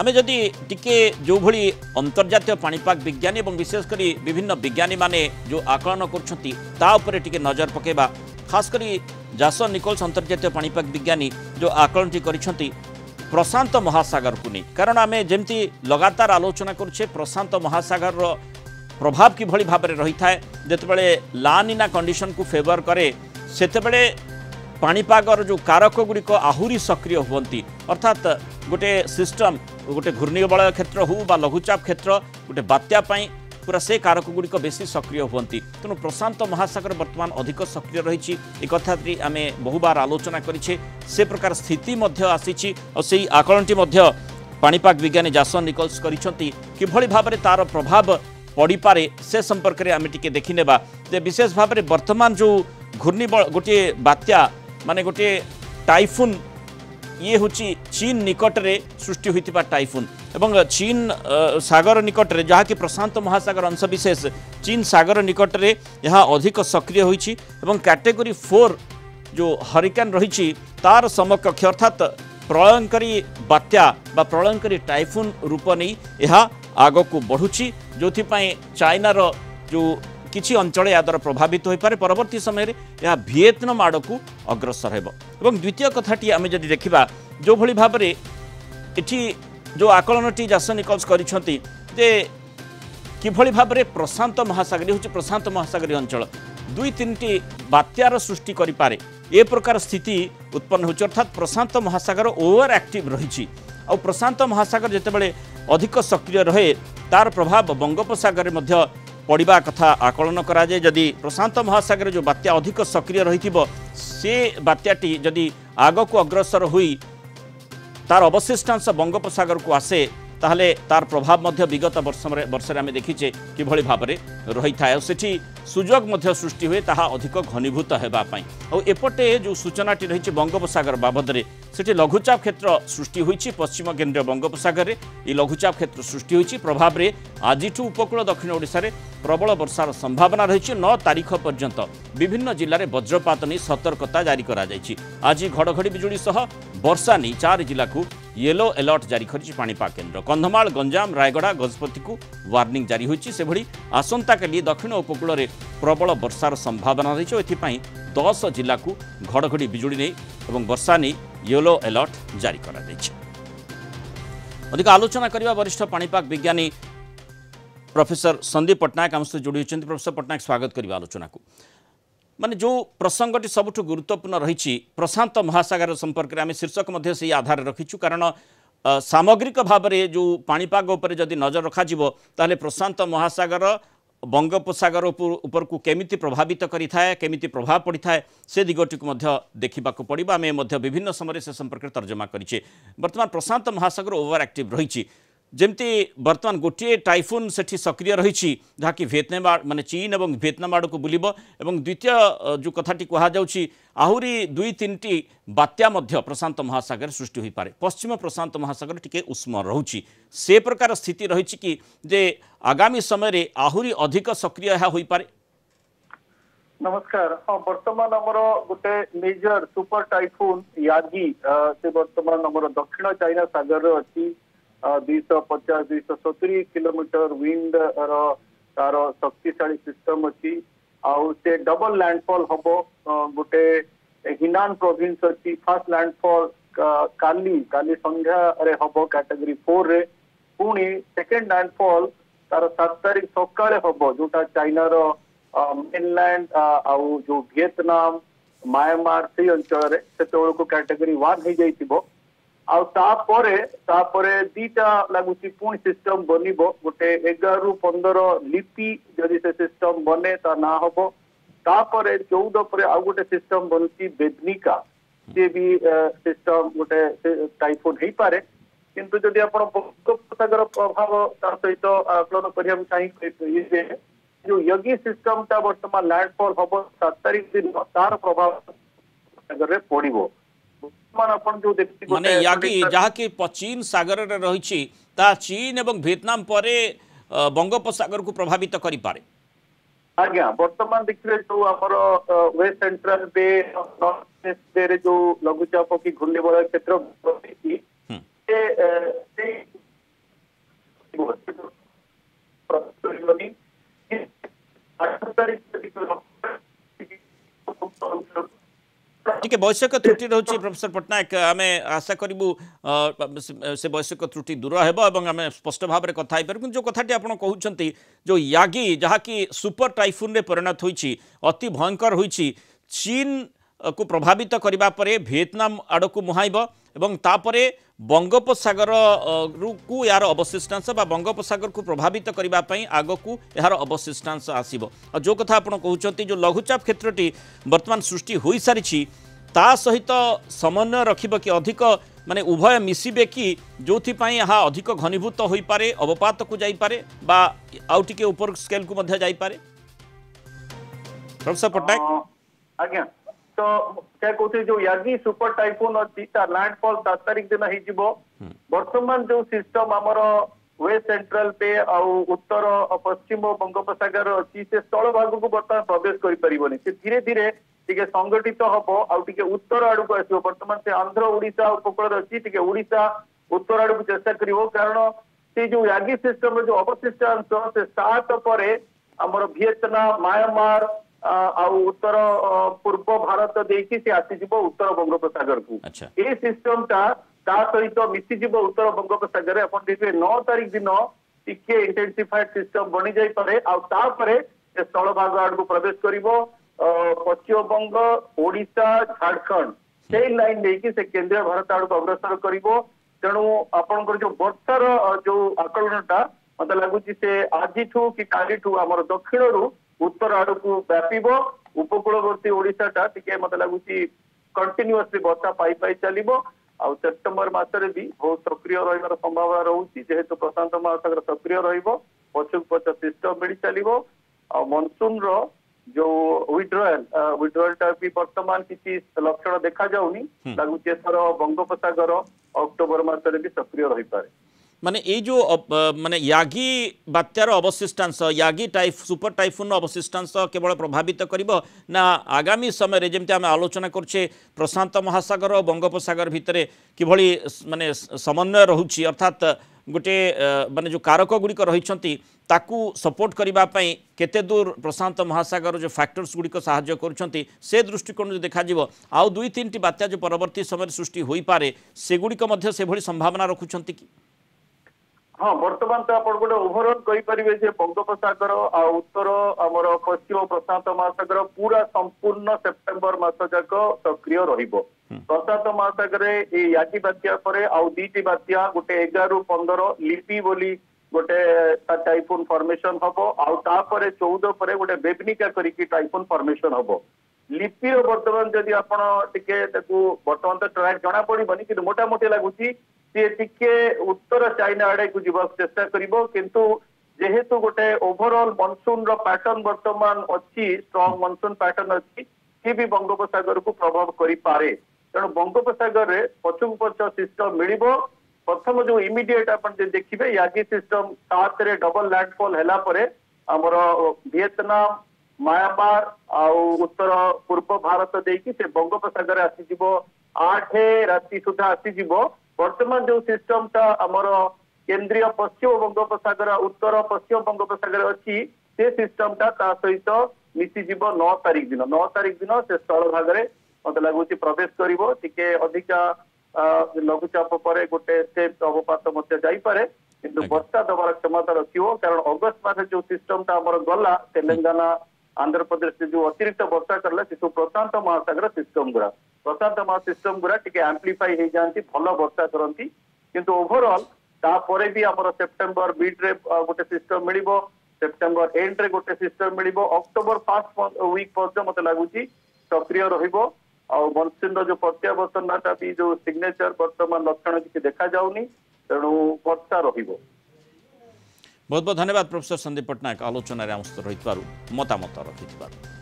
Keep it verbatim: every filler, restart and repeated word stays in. আমি যদি টিকে যেভাবে অন্তর্জাতীয় পাপাগ বিজ্ঞানী এবং বিশেষ করে বিভিন্ন বিজ্ঞানী মানে যে আকলন করছেন তা উপরে টিকে নজর পকাইবা। খাস করে জাসন নিকোলস অন্তর্জাতীয় পাপাগ বিজ্ঞানী যে আকলনটি করেছেন প্রশান্ত মহাসাগরকে নিয়ে, কারণ আমি যেমনি লগাতার আলোচনা করছে প্রশান্ত মহাসাগরর প্রভাব কিভাবে ভাবে রই থাকে, যেতবে লানিনা কন্ডিশন কু ফেভর করে সেতবে পাপাগর যে কারকগুড়ি আহুরি সক্রিয় হুঁতি, অর্থাৎ গোটে সিস্টম গোটে ঘূর্ণিবলয় ক্ষেত্র হু বা লঘুচাপ ক্ষেত্র গোটে বাত্যাপ্রাই পুরা সে কারকগুড়ি বেশি সক্রিয় হুঁতি। তেমন প্রশান্ত মহাসাগর বর্তমান অধিক সক্রিয় রয়েছে, এই কথাটি আমি বহুবার আলোচনা করেছে। সে প্রকার স্থিতি মধ্যে আসিছি আর সেই আকলনটি মধ্যে পাপাগ বিজ্ঞানী জাসন নিকোলস করেছেন। কিভাবে ভাবে তার প্রভাব পড়িপারে সে সম্পর্কে আমি টিকে দেখি নেবা যে বিশেষ ভাবে বর্তমান যে ঘূর্ণিবল গোটিয়ে বাত্যা মানে গোটিয়ে টাইফুন ইয়ে হচ্ছে চীন নিকটরে সৃষ্টি হয়েছে টাইফুন এবং চীন সাগর নিকটরে যা কি প্রশান্ত মহাসাগর অংশবিশেষ চীন সাগর নিকটরে এহা অধিক সক্রিয় হয়েছে এবং ক্যাটেগরি ফোর যে হরিকেন রয়েছে তার সমকক্ষ অর্থাৎ প্রলয়ঙ্করী বাত্যা বা প্রলয়ঙ্করী টাইফুন রূপ নেই এহা আগকু বড়ুছি, যেপাই চাইনার যে কিছু অঞ্চলে এর দ্বারা প্রভাবিত হয়ে পড়ে, পরবর্তী সময় এ ভিয়েতনাম আড়কু অগ্রসর হব। এবং দ্বিতীয় কথাটি আমি যদি দেখিবা যেভাবে ভাবে এটি যে আকলনটি জাসন নিকোলস করেছেন যে কিভাবে ভাবে প্রশান্ত মহাসাগরী হচ্ছে প্রশান্ত মহাসাগরী অঞ্চল দুই তিনটি বাত্যার সৃষ্টি করে পড়ে, এ প্রকার স্থিতি উৎপন্ন হচ্ছে অর্থাৎ প্রশান্ত মহাসাগর ওভার অ্যাক্টিভ রয়েছে। আর প্রশান্ত মহাসাগর যেতবে অধিক সক্রিয় রহে তার প্রভাব বঙ্গোপসাগরে মধ্য পড়া কথা আকলন করা যায়। যদি প্রশান্ত মহাসাগরে যে বাত্যা অধিক সক্রিয় রয়েছে সে বাত্যাটি যদি আগকু অগ্রসর হয়ে তার অবশিষ্টাংশ বঙ্গোপসাগরকু আসে তাহলে তার প্রভাব মধ্য বিগত বর্ষে বর্ষে আমি দেখিছে কিভাবে ভাবে রই থাকে, সেটি সুযোগ মধ্য সৃষ্টি হুয়ে তাহা অধিক ঘনীভূত হওয়া পাই। এপটে যে সূচনাটি রয়েছে বঙ্গোপসাগর বাবদরে সেটি লঘুচাপ ক্ষেত্র সৃষ্টি হয়েছে পশ্চিম কেন্দ্রীয় বঙ্গোপসাগরে, এই লঘুচাপ ক্ষেত্র সৃষ্টি হয়েছে প্রভাবে আজিঠু উপকূল দক্ষিণ ওড়িশার প্রবল বর্ষার সম্ভাবনা রয়েছে। ন তারিখ পর্যন্ত বিভিন্ন জেলার বজ্রপাত নিয়ে সতর্কতা জারি করা যাইছি। আজি ঘড়ঘড়ি বিজুড়ি সহ বর্ষা নিয়ে চারি জেলাকু ইয়েলো এলর্ট জারি করেছে পানিপাগ কেন্দ্র। কন্ধমাল, গঞ্জাম, রায়গড়া, গজপতিকু ওয়ার্নিং জারি হয়েছে। সেভাবে আসন্তকালি দক্ষিণ উপকূলের প্রবল বর্ষার সম্ভাবনা রয়েছে, এথিপাই দশ জেলাকু ঘড়ঘড়ি বিজুড়ি নেই এবং বর্ষা নিয়ে ইয়েলো এলর্ট জারি করা যাইছে। অধিক আলোচনা করা বরিষ্ঠ পানিপাগ বিজ্ঞানী প্রফেসর সন্দীপ পট্টনায়ক আমার সহ যোড়ি হয়েছেন। প্রফেসর পট্টনায়ক, স্বাগত করা আলোচনা। মানে যে প্রসঙ্গটি সবুঠু গুরুত্বপূর্ণ রয়েছে প্রশান্ত মহাসাগর সম্পর্কে আমি শীর্ষক মধ্যে সেই আধারে রাখিছু, কারণ সামগ্রিক ভাবে যে পাপাগ উপরে যদি নজর রাখা যাব তাহলে প্রশান্ত মহাসাগর বঙ্গোপসাগর উপরকু কেমিতি প্রভাবিত করে থাকে, কেমিতি প্রভাব পড়ি থাকে, সে দিগটিকে মধ্য দেখিবাকু পড়িব। আমি মধ্য বিভিন্ন সময়ে সে সম্পর্কে তর্জমা করিছে। বর্তমান প্রশান্ত মহাসাগর ওভার অ্যাক্টিভ রয়েছে, যেমতি বর্তমান গোটিয়ে টাইফুন সেটি সক্রিয় রয়েছে যা কি ভিয়েতনাম মানে চীন এবং ভিয়েতনাম আড়কু বুলিব এবং দ্বিতীয় যে কথাটি কুহযাচ্ছে আহুরি দুই তিনটি বাত্যা মধ্য প্রশান্ত মহাসাগর সৃষ্টি হয়ে পড়ে। পশ্চিম প্রশান্ত মহাসাগর টিকে উষ্ণ রয়েছে, সে প্রকার স্থিতি রয়েছে কি যে আগামী সময়ে আহুরি অধিক সক্রিয় হয়ে পড়ে। নমস্কার। বর্তমান আমার গোটে মেজর সুপার টাইফুন ইয়াগি সে বর্তমান আমার দক্ষিণ চাইনা সাগরে অছি। दुईश पचास दुईश सतुरी किलोमीटर विंड तार शक्तिशाली सिस्टम अच्छी आउ से डबल लैंडफॉल हम गोटे हिनान प्रोविंस अच्छी फास्ट लैंडफॉल काली काली संध्या हम कैटेगरी फोर रे पुणी सेकेंड लैंडफॉल तार सात तारीख सका हम जोटा चाइना मेनलैंड आउ जो वियतनाम म्यांमार से अंचल से कैटेगरी वन हो जाइए। दीटा लगुच पुणी सिस्टम बन गोटे एगार रु पंदर लिपि जदि से सिस्टम बने ता ना हम तापर चौदह पर आउ गोटे सिस्टम बनती बेदनिका सी भी सिस्टम गोटे टाइफोन हो पारे, किंतु जदि आप बंगोपसागर प्रभाव सहित आकलन करने चाहिए जो यगी सिस्टम टा बर्तमान लैंडफॉल हम सात तारीख दिन तार प्रभाव पड़ो। মানে ইয়াগি যাকি চীন সাগরের রয়েছে তা চীন এবং ভিয়েতনাম পরে বঙ্গোপসাগর কু প্রভাবিত করি পারে। আজ্ঞা বর্তমান দেখবে যে আমার ওয়েস্ট সেন্ট্রাল বে নর্থ বে রে যে লঘুচাপ কি ঘূর্ণিবলয় ক্ষেত্র টিকে বৈষয়িক ত্রুটি রয়েছে প্রফেসর পট্টনায়ক, আমি আশা করবু সে বৈষয়িক ত্রুটি দূর হব এবং আমি স্পষ্ট ভাবে কথা হইপারু। যে কথাটি আপনার কুমার যে ইয়াগি যা কি সুপার টাইফুনে পরিণত হয়েছে, অতি ভয়ঙ্কর হয়েছে, চীন কু প্রভাবিত করা পরে ভিয়েতনাম আড়ক মুহাইব এবং তাপরে বঙ্গোপসাগর কু এর অবশিষ্টাংশ বা বঙ্গোপসাগর কু প্রভাবিত করা আগক এর অবশিষ্টাংশ আসব। আর যে কথা আপনার কুমার যে লঘুচাপ ক্ষেত্রটি বর্তমান সৃষ্টি হয়ে সারিছি তা সহিত সমন্বয় রাখব কি অধিক মানে উভয় মিশিবে কি, যেপাই এ অধিক ঘনীভূত হয়ে পড়ে অবপাতক যাইপরে বা আউ টিকে উপর স্কেল কু মধ্যে যাইপরে। প্রফেসর পট্টনায়ক আজ্ঞা तो क्या कहते जो यागी सुपर टाइफून अच्छी लैंडफॉल सात तारीख दिन हो बर्तमान जो सिस्टम आमर वेस्ट सेंट्रल पे आउ उत्तर पश्चिम बंगोपसागर अच्छी से स्थल भाग को बर्तमान प्रवेश कर धीरे धीरे टे संगठित हम आगे उत्तर आड़ को आस बर्तमान से आंध्र ओडिशा उपकूल अच्छी टे ओडिशा उत्तर आड़ को चेष्टा कर कारण से जो यागी सिस्टम जो अवशिष्टांश से सात पर आमर वियतनाम म्यांमार आउ उत्तर पूर्व भारत देखिए से आसीज उत्तर बंगोपसागर को ये सिस्टम टा सहित मिशीज उत्तर बंगोपसागर अपन देखिए नौ तारीख दिन टिके इंटेंसिफाइड सिस्टम बनी जाई पारे आउ स्थल भाग आड़ को प्रवेश करिवो पश्चिम बंग ओडिशा झारखंड से लाइन लेकिन से केंद्रीय भारत आड़ को अग्रसर करिवो। तेणु आपनकर जो बर्षार जो आकलन टा मत लगुच से आज कि काली आमर दक्षिण रु उत्तर आड़ को व्यापी उपकूलवर्ती ओडिशा टा टिके मत लगुच कंटिन्यूअसली वर्षा पाई पाई चलिबो आ सेप्टेम्बर मासरे भी बहुत सक्रिय रहबार संभावना रहउछि जेहेतु प्रशांत महासागर सक्रिय रहइबो पछुक पछ सिस्टम मिली चलिबो आ मनसून रो जो विड्रॉल विड्रॉल टा भी वर्तमान किसी लक्षण देखा जाउनी लगुच एथर बंगोपसागर अक्टोबर मासरे भी सक्रिय रहि पारे মানে এই যে মানে ইয়াগি বাত্যার অবশিষ্টাংশ ইয়াগি টাইফ সুপার টাইফুন অবশিষ্টাংশ কেবল প্রভাবিত করব না আগামী সময়ে যেমন আমি আলোচনা করছে প্রশান্ত মহাসাগর ও বঙ্গোপসাগর ভিতরে কিভাবে মানে সমন্বয় রয়েছে অর্থাৎ গোটে মানে যে কারকগুড়ি রয়েছেন তাকে সপোর্ট করা কেতে দূর প্রশান্ত মহাসাগর যে ফ্যাক্টরস গুড়ি সাহায্য করছেন সে দৃষ্টিকোণ দেখা যাব আউ দুই তিনটি বাত্যা যে পরবর্তী সময়ের সৃষ্টি হয়ে পড়ে সেগুড়ি সেভাবে সম্ভাবনা রাখুছেন কি? हाँ बर्तमान तो आप गोटे ओभरअल कहींपर बंगोपसागर आ उत्तर आमर पश्चिम प्रशांत महासागर पूरा संपूर्ण सेप्टेम्बर मस जाक सक्रिय रहिबो। प्रशांत महासागर ये यागी बात्या परे आउ दुईटी बात्या गोटे एगारु पंदर लिपि बोली गोटे टाइफून फर्मेसन हम आउ तापर चौदह पर गोटे बेबनिका करिकी टाइफून फर्मेसन हम लिपि बर्तमान जदि आप बर्तमान तो ट्रैक जना पड़बनी कि मोटामोटी लगुच सी टिके उत्तर चाइना आड़े को जीवाक चेष्टा करिबो किंतु जेहेतु गोटे ओवरऑल मनसून रो पैटर्न वर्तमान अच्छी स्ट्रांग मनसून पैटर्न अच्छी सी भी बंगोपसागर को प्रभाव करि पारे। तेणु बंगोपसागर रे पछुक पछ सिस्टम मिलिबो प्रथम जो इमिडिएट अपन जे देखिबे यागी सिस्टम सात रे डबल लैंडफॉल हैला परे हमर वियतनाम म्यांमार आ उत्तर पूर्व भारत देखि से बंगोपसागर आसी जीवो आठ राति सुधा आसी जीवो। बर्तमान जो सिस्टम टा आमर केंद्रीय पश्चिम बंगोपसागर उत्तर पश्चिम बंगोपसागर अच्छी से सिस्टम टा सहित मिशीज नौ तारीख दिन नौ तारीख दिन से स्थल भाग में मत लगुच प्रवेश करा लघुचाप पर गोटे स्टेप अवपात मत जापे कि वर्षा दबार क्षमता रखियो कारण अगस्त मास जो सिस्टम टा आमर गला तेलंगाना आंध्र प्रदेश से जो अतिरिक्त वर्षा करला से प्रशांत महासागर सिस्टम गुरा प्रशांत महासिस्टम गुरा टिके एम्प्लीफाई हो जाती भल वर्षा करती किंतु ओवरऑल तापर भी आमर सेप्टेम्बर मिड रे गोटे सिस्टम मिल सेप्टेम्बर एंड रे गोटे सिस्टम मिल अक्टोबर फर्स्ट वीक पर्यटन मत लगुच सक्रिय रहिबो आ मनसून जो प्रत्यावर्तना भी जो सिग्नेचर बर्तमान लक्षण किसी देखा जाऊनी तेणु वर्षा रहिबो। बहुत बहुत धन्यवाद प्रोफेसर संदीप पटनायक आलोचन आम सहित मतामत रखि।